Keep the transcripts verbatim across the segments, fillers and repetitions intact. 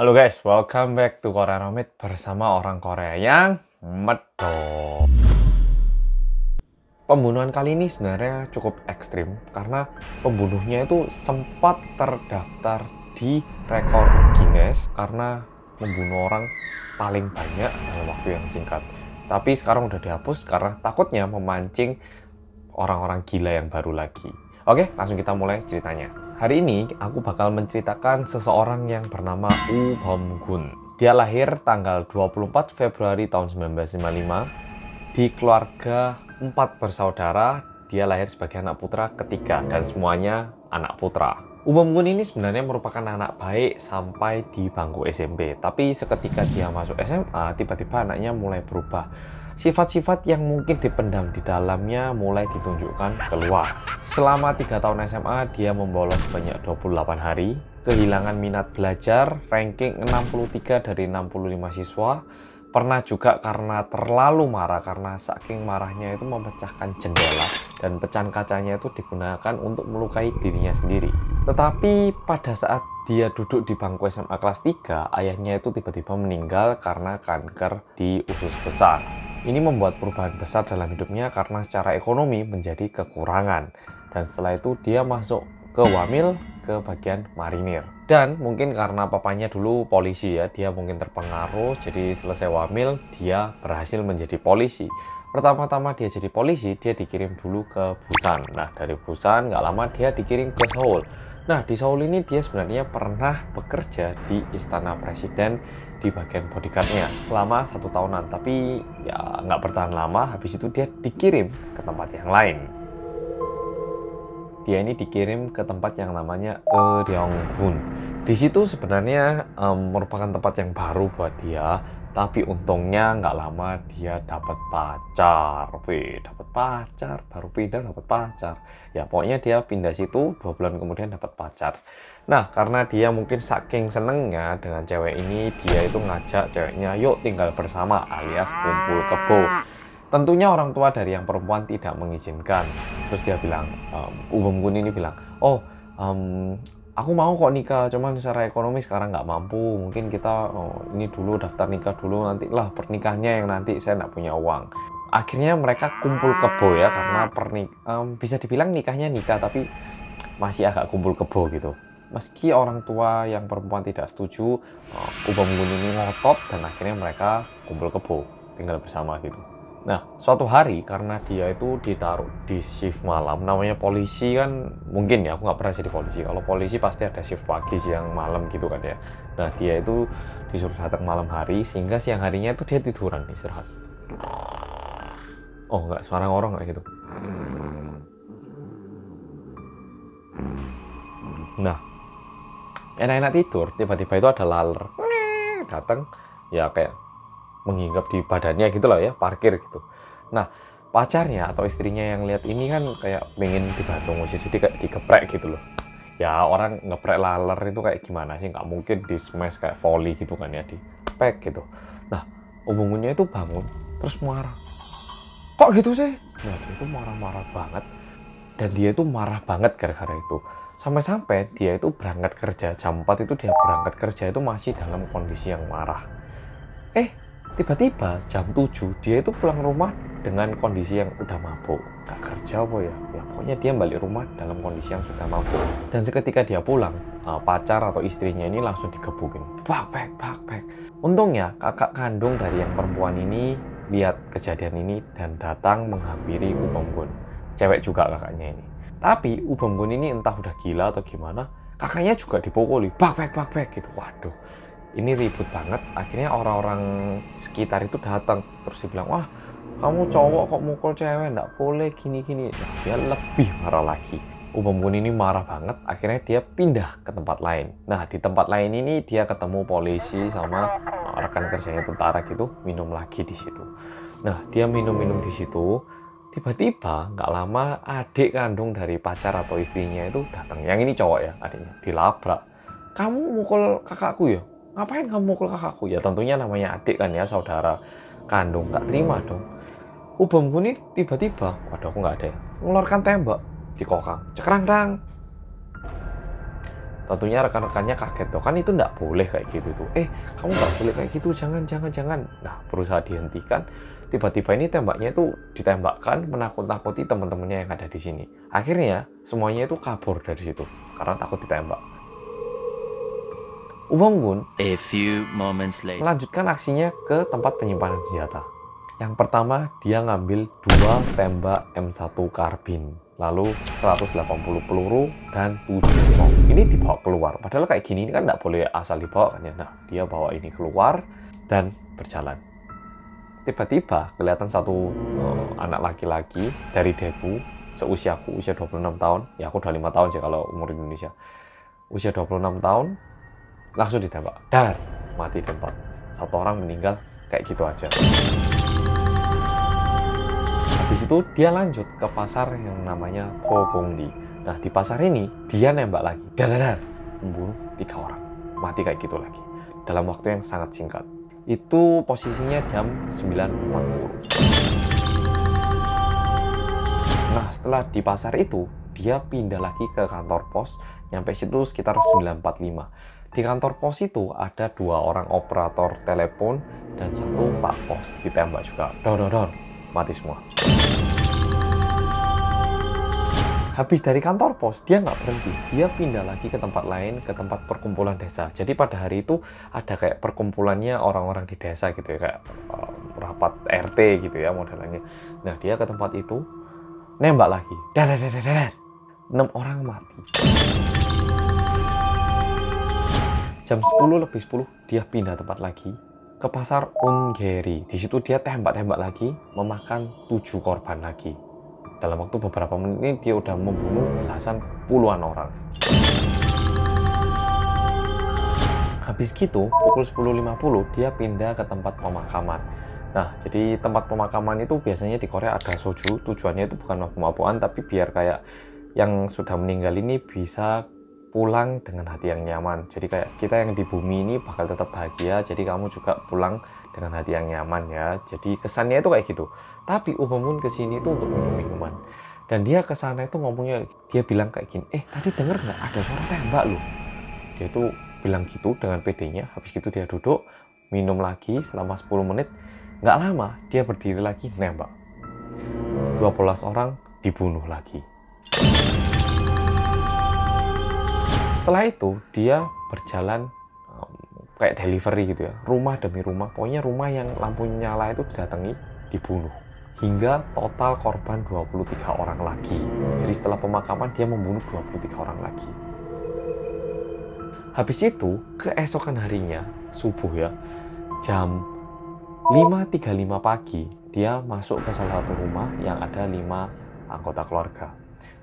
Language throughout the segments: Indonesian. Halo guys, welcome back to Korea Reomit bersama orang Korea yang medok. Pembunuhan kali ini sebenarnya cukup ekstrim karena pembunuhnya itu sempat terdaftar di rekor Guinness karena membunuh orang paling banyak dalam waktu yang singkat. Tapi sekarang udah dihapus karena takutnya memancing orang-orang gila yang baru lagi. Oke, langsung kita mulai ceritanya. Hari ini aku bakal menceritakan seseorang yang bernama Woo Beomgon. Dia lahir tanggal dua puluh empat Februari tahun seribu sembilan ratus lima puluh lima di keluarga empat bersaudara. Dia lahir sebagai anak putra ketiga dan semuanya anak putra. Woo Beomgon ini sebenarnya merupakan anak baik sampai di bangku S M P. Tapi seketika dia masuk S M A, tiba-tiba anaknya mulai berubah. Sifat-sifat yang mungkin dipendam di dalamnya mulai ditunjukkan keluar. Selama tiga tahun S M A, dia membolos banyak dua puluh delapan hari, kehilangan minat belajar, ranking enam puluh tiga dari enam puluh lima siswa. Pernah juga karena terlalu marah, karena saking marahnya itu memecahkan jendela, dan pecahan kacanya itu digunakan untuk melukai dirinya sendiri. Tetapi pada saat dia duduk di bangku S M A kelas tiga, ayahnya itu tiba-tiba meninggal karena kanker di usus besar. Ini membuat perubahan besar dalam hidupnya karena secara ekonomi menjadi kekurangan. Dan setelah itu dia masuk ke wamil, ke bagian marinir. Dan mungkin karena papanya dulu polisi ya, dia mungkin terpengaruh, jadi selesai wamil dia berhasil menjadi polisi. Pertama-tama dia jadi polisi, dia dikirim dulu ke Busan. Nah dari Busan nggak lama dia dikirim ke Seoul. Nah di Seoul ini dia sebenarnya pernah bekerja di istana presiden di bagian bodyguardnya selama satu tahunan, tapi ya nggak bertahan lama. Habis itu dia dikirim ke tempat yang lain. Dia ini dikirim ke tempat yang namanya Eoryonggun. Di situ sebenarnya um, merupakan tempat yang baru buat dia, tapi untungnya nggak lama dia dapat pacar. Wih, dapat pacar, baru pindah dapat pacar. Ya pokoknya dia pindah situ dua bulan kemudian dapat pacar. Nah karena dia mungkin saking senengnya dengan cewek ini, dia itu ngajak ceweknya yuk tinggal bersama alias kumpul kebo. Tentunya orang tua dari yang perempuan tidak mengizinkan. Terus dia bilang, Woo Beomgon ini bilang, oh um, aku mau kok nikah, cuman secara ekonomi sekarang nggak mampu. Mungkin kita oh, ini dulu daftar nikah dulu, nantilah pernikahannya yang nanti saya nggak punya uang. Akhirnya mereka kumpul kebo ya, karena pernik um, bisa dibilang nikahnya nikah tapi masih agak kumpul kebo gitu. Meski orang tua yang perempuan tidak setuju, uh, Woo Beomgon ini ngotot dan akhirnya mereka kumpul kebo, tinggal bersama gitu. Nah, suatu hari karena dia itu ditaruh di shift malam, namanya polisi kan, mungkin ya, aku nggak pernah jadi polisi. Kalau polisi pasti ada shift pagi, siang, malam gitu kan ya. Nah, dia itu disuruh datang malam hari, sehingga siang harinya itu dia tiduran, istirahat. Oh, nggak, suara orang kayak gitu. Nah, enak-enak tidur, tiba-tiba itu ada laler datang, ya kayak menginggap di badannya gitu loh ya, parkir gitu. Nah pacarnya atau istrinya yang lihat ini kan kayak pengen dibantu ngusir, jadi kayak dikeprek gitu loh. Ya orang ngeprek laler itu kayak gimana sih, nggak mungkin di smash kayak volley gitu kan ya, di pek gitu. Nah hubungannya itu bangun terus marah, kok gitu sih. Nah dia itu marah-marah banget, dan dia itu marah banget gara-gara itu. Sampai-sampai dia itu berangkat kerja jam empat, itu dia berangkat kerja itu masih dalam kondisi yang marah. Eh tiba-tiba jam tujuh dia itu pulang rumah dengan kondisi yang udah mabuk. Gak kerja apa ya? Ya pokoknya dia balik rumah dalam kondisi yang sudah mabuk. Dan seketika dia pulang, pacar atau istrinya ini langsung digebukin. Bak, bak, bak, bak. Untungnya kakak kandung dari yang perempuan ini lihat kejadian ini dan datang menghampiri Woo Beomgon. Cewek juga kakaknya ini. Tapi Woo Beomgon ini entah udah gila atau gimana, kakaknya juga dipukuli. Bak, bak, bak, bak gitu. Waduh. Ini ribut banget, akhirnya orang-orang sekitar itu datang. Terus dibilang, wah kamu cowok kok mukul cewek, nggak boleh gini-gini. Nah, dia lebih marah lagi. Woo Beomgon ini marah banget, akhirnya dia pindah ke tempat lain. Nah di tempat lain ini dia ketemu polisi sama rekan kerjanya tentara gitu, minum lagi di situ. Nah dia minum-minum di situ, tiba-tiba nggak lama adik kandung dari pacar atau istrinya itu datang. Yang ini cowok ya, adiknya dilabrak. Kamu mukul kakakku ya? Ngapain kamu mukul kakakku? Ya tentunya namanya adik kan ya, saudara kandung, nggak terima dong. Woo Beomgon ini tiba-tiba, waduh aku nggak ada ya, ngeluarkan tembak, dikokang, cekrang-krang. Tentunya rekan-rekannya kaget, tuh kan itu nggak boleh kayak gitu tuh. Eh, kamu nggak boleh kayak gitu, jangan, jangan, jangan. Nah, berusaha dihentikan. Tiba-tiba ini tembaknya itu ditembakkan menakut-nakuti teman-temannya yang ada di sini. Akhirnya semuanya itu kabur dari situ karena takut ditembak. Eoryonggun a few moments later melanjutkan aksinya ke tempat penyimpanan senjata. Yang pertama, dia ngambil dua tembak M satu karbin, lalu seratus delapan puluh peluru dan tujuh bom. Ini dibawa keluar. Padahal kayak gini ini kan nggak boleh asal dibawa kan ya. Nah, dia bawa ini keluar dan berjalan. Tiba-tiba kelihatan satu uh, anak laki-laki dari Daegu, seusiaku, usia dua puluh enam tahun. Ya aku udah lima tahun sih kalau umur Indonesia. Usia dua puluh enam tahun, langsung ditembak. Dar, mati di tempat. Satu orang meninggal kayak gitu aja. Habis itu dia lanjut ke pasar yang namanya Kogongli. Nah, di pasar ini dia nembak lagi. Dar, dar, membunuh tiga orang. Mati kayak gitu lagi. Dalam waktu yang sangat singkat. Itu posisinya jam sembilan empat puluh. Nah, setelah di pasar itu, dia pindah lagi ke kantor pos, nyampe situ sekitar sembilan empat puluh lima. Di kantor pos itu ada dua orang operator telepon dan satu pak pos ditembak juga. Don, don, don, mati semua. Habis dari kantor pos, dia nggak berhenti. Dia pindah lagi ke tempat lain, ke tempat perkumpulan desa. Jadi pada hari itu ada kayak perkumpulannya orang-orang di desa gitu ya, kayak uh, rapat R T gitu ya modelnya. Nah, dia ke tempat itu, nembak lagi. Dar, dar, dar, dar. enam orang mati. Jam sepuluh lebih sepuluh, dia pindah tempat lagi ke pasar Ungeri. Di situ dia tembak-tembak lagi, memakan tujuh korban lagi. Dalam waktu beberapa menit ini dia udah membunuh belasan puluhan orang. Habis gitu, pukul sepuluh lima puluh dia pindah ke tempat pemakaman. Nah, jadi tempat pemakaman itu biasanya di Korea ada soju. Tujuannya itu bukan mabuk-mabukan, tapi biar kayak yang sudah meninggal ini bisa pulang dengan hati yang nyaman. Jadi kayak kita yang di bumi ini bakal tetap bahagia, jadi kamu juga pulang dengan hati yang nyaman ya. Jadi kesannya itu kayak gitu. Tapi Eoryonggun kesini itu untuk minum minuman. Dan dia kesana itu ngomongnya, dia bilang kayak gini, eh tadi denger nggak ada suara tembak loh. Dia itu bilang gitu dengan pedenya. Habis gitu dia duduk, minum lagi selama sepuluh menit. Nggak lama dia berdiri lagi nembak. dua belas orang dibunuh lagi. Setelah itu dia berjalan kayak delivery gitu ya, rumah demi rumah, pokoknya rumah yang lampu nyala itu didatangi, dibunuh, hingga total korban dua puluh tiga orang lagi. Jadi setelah pemakaman dia membunuh dua puluh tiga orang lagi. Habis itu keesokan harinya subuh ya, jam lima tiga puluh lima pagi dia masuk ke salah satu rumah yang ada lima anggota keluarga.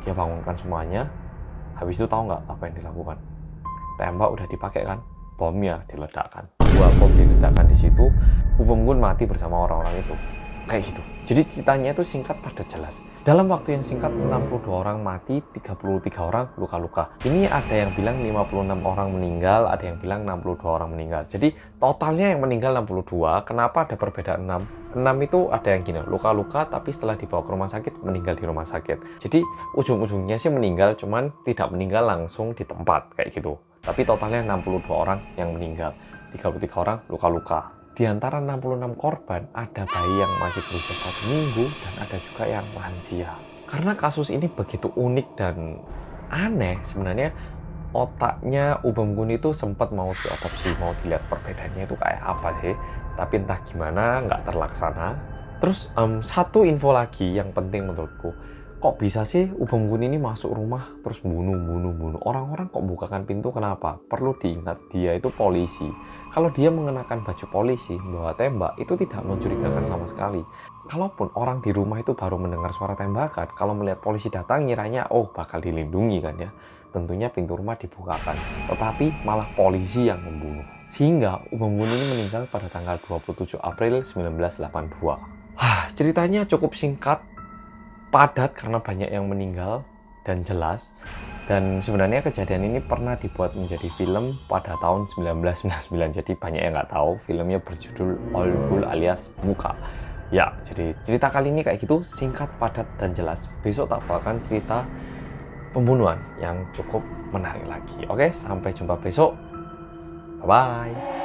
Dia bangunkan semuanya. Habis itu tahu nggak apa yang dilakukan? Tembak udah dipakai kan? Bomnya diledakkan, dua bom diledakkan di situ. Eoryonggun mati bersama orang-orang itu, kayak gitu. Jadi ceritanya itu singkat padat jelas. Dalam waktu yang singkat enam puluh dua orang mati, tiga puluh tiga orang luka-luka. Ini ada yang bilang lima puluh enam orang meninggal, ada yang bilang enam puluh dua orang meninggal. Jadi totalnya yang meninggal enam puluh dua. Kenapa ada perbedaan enam? enam itu ada yang gini, luka-luka tapi setelah dibawa ke rumah sakit meninggal di rumah sakit. Jadi ujung-ujungnya sih meninggal, cuman tidak meninggal langsung di tempat kayak gitu. Tapi totalnya enam puluh dua orang yang meninggal, tiga puluh tiga orang luka-luka. Di antara enam puluh enam korban, ada bayi yang masih berusia satu minggu dan ada juga yang lansia. Karena kasus ini begitu unik dan aneh, sebenarnya otaknya Eoryonggun itu sempat mau diotopsi, mau dilihat perbedaannya itu kayak apa sih. Tapi entah gimana, nggak terlaksana. Terus um, satu info lagi yang penting menurutku. Kok bisa sih Eoryonggun ini masuk rumah terus bunuh, bunuh, bunuh. Orang-orang kok bukakan pintu kenapa? Perlu diingat dia itu polisi. Kalau dia mengenakan baju polisi, membawa tembak, itu tidak mencurigakan sama sekali. Kalaupun orang di rumah itu baru mendengar suara tembakan, kalau melihat polisi datang ngiranya, oh bakal dilindungi kan ya. Tentunya pintu rumah dibukakan. Tetapi malah polisi yang membunuh. Sehingga Eoryonggun ini meninggal pada tanggal dua puluh tujuh April seribu sembilan ratus delapan puluh dua. Hah, ceritanya cukup singkat, padat karena banyak yang meninggal dan jelas. Dan sebenarnya kejadian ini pernah dibuat menjadi film pada tahun seribu sembilan ratus sembilan puluh sembilan. Jadi banyak yang nggak tahu, filmnya berjudul Olgul alias Muka. Ya, jadi cerita kali ini kayak gitu, singkat, padat, dan jelas. Besok tak bakal cerita pembunuhan yang cukup menarik lagi. Oke, sampai jumpa besok. Bye-bye.